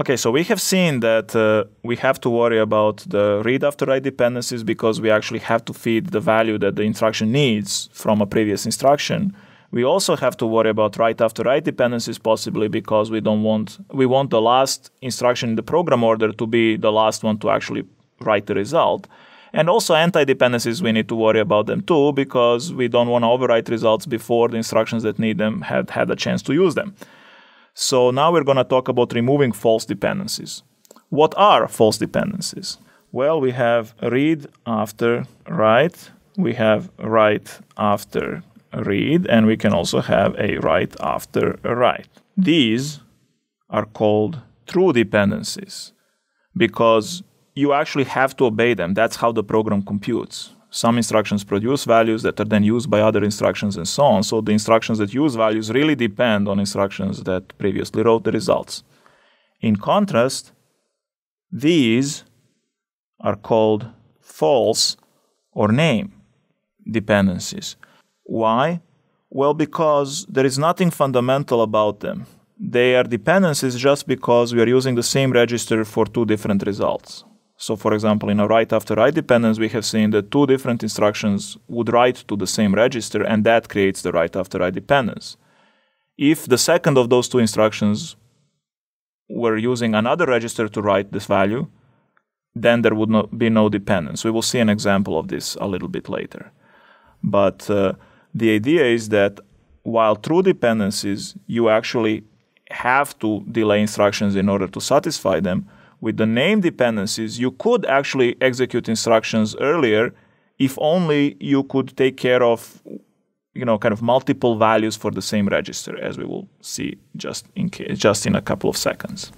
Okay, so we have seen that we have to worry about the read after write dependencies because we actually have to feed the value that the instruction needs from a previous instruction. We also have to worry about write after write dependencies possibly because we want the last instruction in the program order to be the last one to actually write the result. And also anti-dependencies, we need to worry about them too because we don't want to overwrite results before the instructions that need them had had a chance to use them. So now we're going to talk about removing false dependencies. What are false dependencies? Well, we have read after write, we have write after read, and we can also have a write after write. These are called true dependencies because you actually have to obey them. That's how the program computes. Some instructions produce values that are then used by other instructions and so on. So the instructions that use values really depend on instructions that previously wrote the results. In contrast, these are called false or name dependencies. Why? Well, because there is nothing fundamental about them. They are dependencies just because we are using the same register for two different results. So, for example, in a write after write dependence, we have seen that two different instructions would write to the same register, and that creates the write after write dependence. If the second of those two instructions were using another register to write this value, then there would be no dependence. We will see an example of this a little bit later. But the idea is that while true dependencies, you actually have to delay instructions in order to satisfy them, with the name dependencies, you could actually execute instructions earlier if only you could take care of, kind of multiple values for the same register, as we will see just in a couple of seconds.